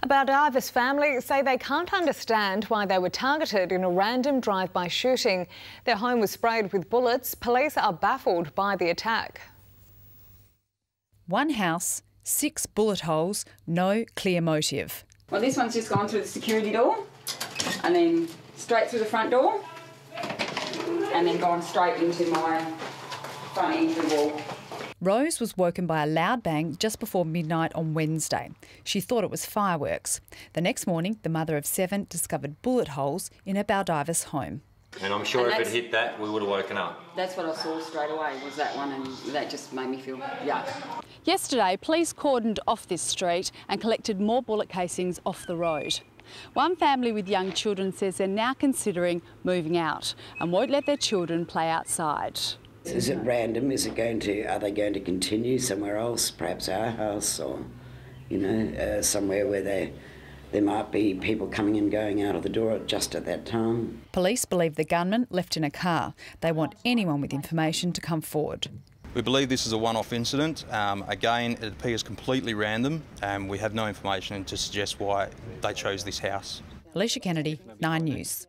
A Baldivis family say they can't understand why they were targeted in a random drive-by shooting. Their home was sprayed with bullets. Police are baffled by the attack. One house, 6 bullet holes, no clear motive. Well, this one's just gone through the security door and then straight through the front door and then gone straight into my front entry wall. Rose was woken by a loud bang just before midnight on Wednesday. She thought it was fireworks. The next morning, the mother of 7 discovered bullet holes in her Baldivis home. And I'm sure if it hit that, we would have woken up. That's what I saw straight away, was that one, and that just made me feel yuck. Yesterday, police cordoned off this street and collected more bullet casings off the road. One family with young children says they're now considering moving out and won't let their children play outside. Is it random? Are they going to continue somewhere else, perhaps our house, or, you know, somewhere where there might be people coming and going out of the door just at that time? Police believe the gunman left in a car. They want anyone with information to come forward. We believe this is a one-off incident. Again, it appears completely random, and we have no information to suggest why they chose this house. Alicia Kennedy, 9 News.